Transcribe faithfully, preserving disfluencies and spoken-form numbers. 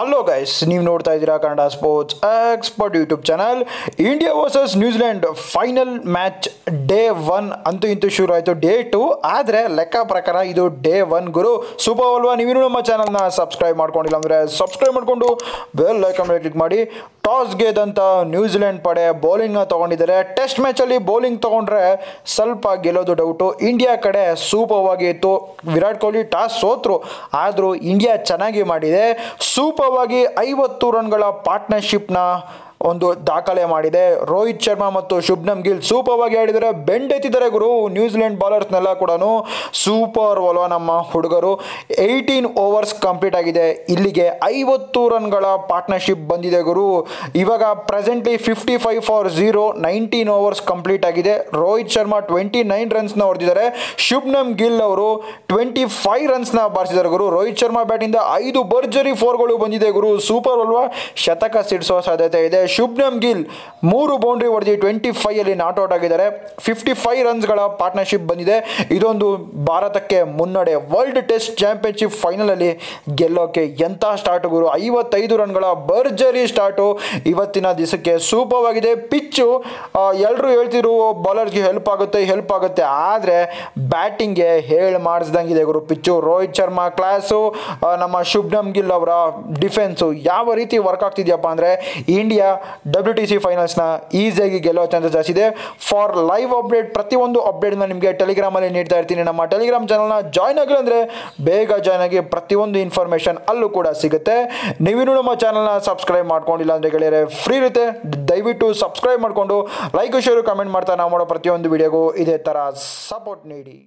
Hello guys, ನೀವು ನೋಡ್ತಾ ಇದ್ದೀರಾ Kannada sports expert YouTube channel. India versus New Zealand final match day one ಅಂತೂ ಇಂತೂ ಶುರು ಆಯಿತು. ಡೇ ಟು ಆದರೆ ಲೆಕ್ಕ ಪ್ರಕಾರ ಇದು ಡೇ ಒನ್ ಗುರು. ಸೂಪರ್ ಅಲ್ವಾ? ನೀವೇನು ನಮ್ಮ ಚಾನಲ್ನ ಸಬ್ಸ್ಕ್ರೈಬ್ ಮಾಡ್ಕೊಂಡಿಲ್ಲ ಅಂದರೆ ಸಬ್ಸ್ಕ್ರೈಬ್ ಮಾಡಿಕೊಂಡು ಬೆಲ್ ಐಕಾನ್ ಮೇಲೆ ಕ್ಲಿಕ್ ಮಾಡಿ. ಟಾಸ್ ಗೆದ್ದಂಥ ನ್ಯೂಜಿಲೆಂಡ್ ಪಡೆ ಬೌಲಿಂಗ್ನ ತೊಗೊಂಡಿದ್ದಾರೆ. ಟೆಸ್ಟ್ ಮ್ಯಾಚಲ್ಲಿ ಬೌಲಿಂಗ್ ತೊಗೊಂಡ್ರೆ ಸ್ವಲ್ಪ ಗೆಲ್ಲೋದು ಡೌಟು. ಇಂಡಿಯಾ ಕಡೆ ಸೂಪರ್ ಆಗಿ ಇತ್ತು. ವಿರಾಟ್ ಕೊಹ್ಲಿ ಟಾಸ್ ಸೋತರು, ಆದರೂ ಇಂಡಿಯಾ ಚೆನ್ನಾಗಿ ಮಾಡಿದೆ. ಸೂಪರ್ ಆಗಿ ಐವತ್ತು ರನ್ಗಳ ಪಾರ್ಟ್ನರ್ಶಿಪ್ನ ಒಂದು ದಾಖಲೆ ಮಾಡಿದೆ. ರೋಹಿತ್ ಶರ್ಮಾ ಮತ್ತು ಶುಭ್ನಮ್ ಗಿಲ್ ಸೂಪರ್ ಆಗಿ ಆಡಿದರೆ, ಬೆಂಡೆತ್ತಿದ್ದಾರೆ ಗುರು ನ್ಯೂಜಿಲೆಂಡ್ ಬೌಲರ್ಸ್ನೆಲ್ಲ ಕೂಡ. ಸೂಪರ್ ಒಲವ ನಮ್ಮ ಹುಡುಗರು. ಏಯ್ಟೀನ್ ಓವರ್ಸ್ ಕಂಪ್ಲೀಟ್ ಆಗಿದೆ. ಇಲ್ಲಿಗೆ ಐವತ್ತು ರನ್ಗಳ ಪಾರ್ಟ್ನರ್ಶಿಪ್ ಬಂದಿದೆ ಗುರು. ಇವಾಗ presently fifty five for zero, nineteen overs complete ಆಗಿದೆ. ರೋಹಿತ್ ಶರ್ಮಾ ಟ್ವೆಂಟಿ ನೈನ್ ರನ್ಸ್ನ ಹೊಡೆದಿದ್ದಾರೆ. ಶುಭ್ನಮ್ ಗಿಲ್ ಅವರು ಟ್ವೆಂಟಿ ಫೈವ್ ರನ್ಸ್ನ ಬಾರಿಸಿದ್ದಾರೆ ಗುರು. ರೋಹಿತ್ ಶರ್ಮಾ ಬ್ಯಾಟಿಂದ ಐದು ಭರ್ಜರಿ ಫೋರ್ಗಳು ಬಂದಿದೆ ಗುರು. ಸೂಪರ್ ಒಲವ ಶತಕ ಸಿಡಿಸುವ ಸಾಧ್ಯತೆ ಇದೆ. ಶುಭ್ನಮ್ ಗಿಲ್ ಮೂರು ಬೌಂಡ್ರಿ ಹೊಡೆದು ಟ್ವೆಂಟಿ ಫೈವ್ ಅಲ್ಲಿ ನಾಟ್ ಔಟ್ ಆಗಿದ್ದಾರೆ. ಫಿಫ್ಟಿ ಫೈವ್ ರನ್ಸ್ಗಳ ಪಾರ್ಟ್ನರ್ಶಿಪ್ ಬಂದಿದೆ. ಇದೊಂದು ಭಾರತಕ್ಕೆ ಮುನ್ನಡೆ. ವರ್ಲ್ಡ್ ಟೆಸ್ಟ್ ಚಾಂಪಿಯನ್ಶಿಪ್ ಫೈನಲ್ ಅಲ್ಲಿ ಗೆಲ್ಲೋಕೆ ಎಂಥ ಸ್ಟಾರ್ಟ್ ಗುರು. ಐವತ್ತೈದು ರನ್ಗಳ ಭರ್ಜರಿ ಸ್ಟಾರ್ಟು ಇವತ್ತಿನ ದಿವಸಕ್ಕೆ ಸೂಪರ್ ಆಗಿದೆ. ಪಿಚ್ಚು ಎಲ್ಲರೂ ಹೇಳ್ತಿರು ಬೌಲರ್ಗೆ ಹೆಲ್ಪ್ ಆಗುತ್ತೆ ಹೆಲ್ಪ್ ಆಗುತ್ತೆ ಆದರೆ ಬ್ಯಾಟಿಂಗ್ಗೆ ಹೇಳಿ ಮಾಡಿಸ್ದಂಗಿದೆ ಗುರು ಪಿಚ್ಚು. ರೋಹಿತ್ ಶರ್ಮಾ ಕ್ಲಾಸು, ನಮ್ಮ ಶುಭ್ನಮ್ ಗಿಲ್ ಅವರ ಡಿಫೆನ್ಸು ಯಾವ ರೀತಿ ವರ್ಕ್ ಆಗ್ತಿದ್ಯಪ್ಪ ಅಂದರೆ ಇಂಡಿಯಾ ಡಬ್ಲ್ಯೂ ಟಿ ಸಿ ಫೈನಲ್ಸ್ನ ಈಸಿಯಾಗಿ ಗೆಲ್ಲೋ ಚಾನ್ಸಸ್ ಜಾಸ್ತಿ ಇದೆ. ಫಾರ್ ಲೈವ್ ಅಪ್ಡೇಟ್, ಪ್ರತಿಯೊಂದು ಅಪ್ಡೇಟ್ನ ನಿಮಗೆ ಟೆಲಿಗ್ರಾಮಲ್ಲಿ ನೀಡ್ತಾ ಇರ್ತೀನಿ. ನಮ್ಮ ಟೆಲಿಗ್ರಾಮ್ ಚಾನಲ್ನ ಜಾಯ್ನ್ ಆಗಿಲ್ಲ ಅಂದರೆ ಬೇಗ ಜಾಯ್ನ್ ಆಗಿ, ಪ್ರತಿಯೊಂದು ಇನ್ಫಾರ್ಮೇಷನ್ ಅಲ್ಲೂ ಕೂಡ ಸಿಗುತ್ತೆ. ನೀವಿನ್ನೂ ನಮ್ಮ ಚಾನಲ್ನ ಸಬ್ಸ್ಕ್ರೈಬ್ ಮಾಡ್ಕೊಂಡಿಲ್ಲ ಅಂದರೆ ಗೆಳೆಯರೆ ಫ್ರೀ ಇರುತ್ತೆ, ದಯವಿಟ್ಟು ಸಬ್ಸ್ಕ್ರೈಬ್ ಮಾಡಿಕೊಂಡು ಲೈಕ್ ಶೇರು ಕಮೆಂಟ್ ಮಾಡ್ತಾ ನಾವು ಮಾಡೋ ಪ್ರತಿಯೊಂದು ವಿಡಿಯೋಗೂ ಇದೇ ಥರ ಸಪೋರ್ಟ್ ನೀಡಿ.